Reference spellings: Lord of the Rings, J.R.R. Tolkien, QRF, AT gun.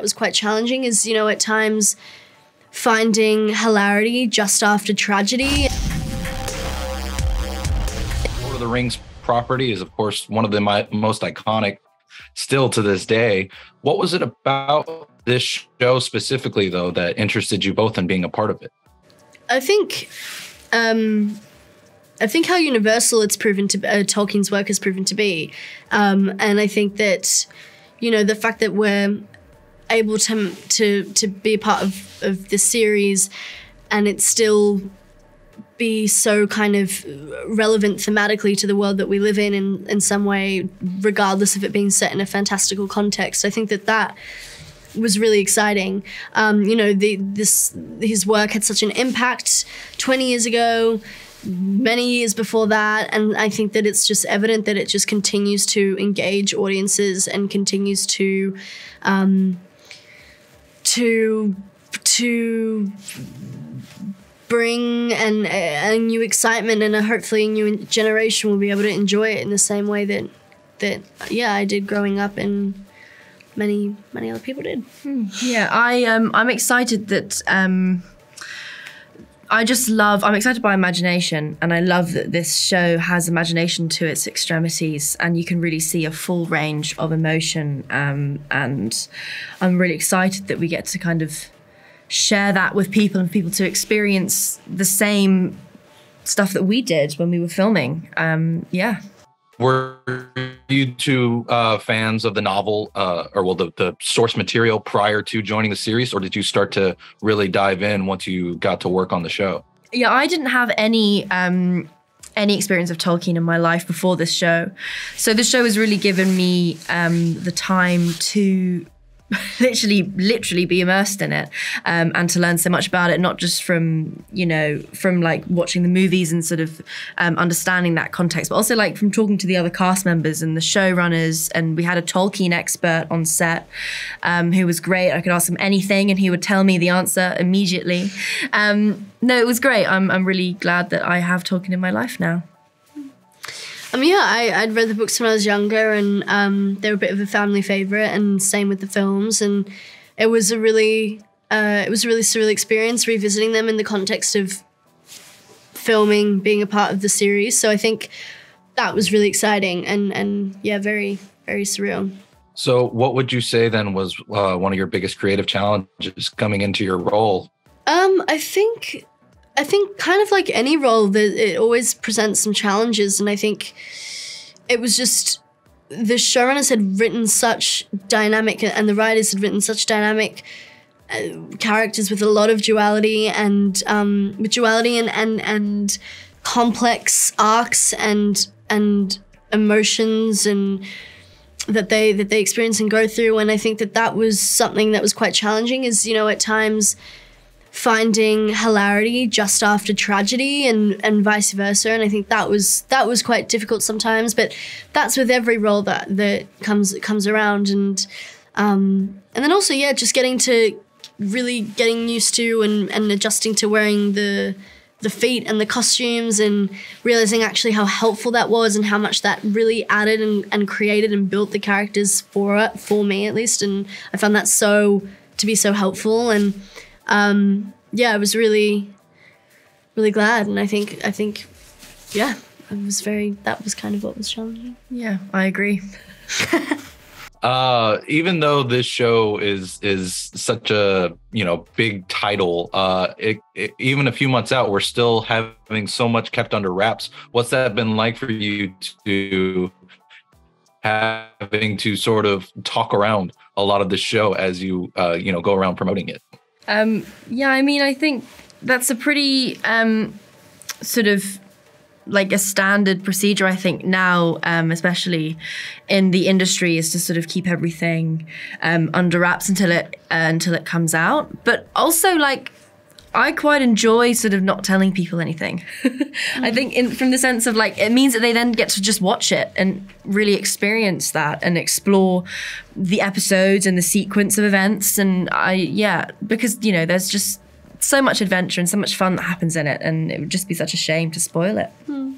that was quite challenging is, you know, at times finding hilarity just after tragedy. Lord of the Rings property is, of course, one of the most iconic still to this day. What was it about this show specifically, though, that interested you both in being a part of it? I think how universal it's proven to be, Tolkien's work has proven to be. And I think that, you know, the fact that we're able to be a part of this series and it still be so kind of relevant thematically to the world that we live in some way, regardless of it being set in a fantastical context, I think that that was really exciting. You know, his work had such an impact 20 years ago, many years before that, and I think that it's just evident that it just continues to engage audiences and continues to bring a new excitement, and hopefully a new generation will be able to enjoy it in the same way that I did growing up, and many other people did. Yeah, I'm excited that. I'm excited by imagination, and I love that this show has imagination to its extremities, and you can really see a full range of emotion. And I'm really excited that we get to kind of share that with people, and people to experience the same stuff that we did when we were filming. Yeah. Were you two fans of the novel or the source material prior to joining the series, or did you start to really dive in once you got to work on the show? Yeah, I didn't have any experience of Tolkien in my life before this show. So the show has really given me the time to literally be immersed in it, and to learn so much about it, not just from like watching the movies and sort of understanding that context, but also like from talking to the other cast members and the showrunners. And we had a Tolkien expert on set who was great. I could ask him anything and he would tell me the answer immediately. No, it was great. I'm really glad that I have Tolkien in my life now. I'd read the books when I was younger, and they were a bit of a family favourite, and same with the films. And it was a really surreal experience revisiting them in the context of filming, being a part of the series. So I think that was really exciting and yeah, very, very surreal. So what would you say then was one of your biggest creative challenges coming into your role? I think kind of like any role, that it always presents some challenges, and I think it was just the showrunners had written such dynamic, and the writers had written such dynamic characters with a lot of duality and complex arcs and emotions and that they experience and go through. And I think that was something that was quite challenging, is, you know, at times finding hilarity just after tragedy and vice versa. And I think that was quite difficult sometimes, but that's with every role that comes around. And and then also, yeah, just getting used to and adjusting to wearing the feet and the costumes, and realizing actually how helpful that was and how much that really added and created and built the characters for me, at least. And I found that to be so helpful. And yeah, I was really, really glad. And I think, yeah, that was kind of what was challenging. Yeah, I agree. Even though this show is such a, you know, big title, even a few months out, we're still having so much kept under wraps. What's that been like for you to having to sort of talk around a lot of the show as you, you know, go around promoting it? Yeah, I mean, I think that's a pretty sort of like a standard procedure, I think now, especially in the industry, is to sort of keep everything under wraps until it comes out. But also, like, I quite enjoy sort of not telling people anything. I think from the sense of like, it means that they then get to just watch it and really experience that and explore the episodes and the sequence of events. And because, you know, there's just so much adventure and so much fun that happens in it, and it would just be such a shame to spoil it.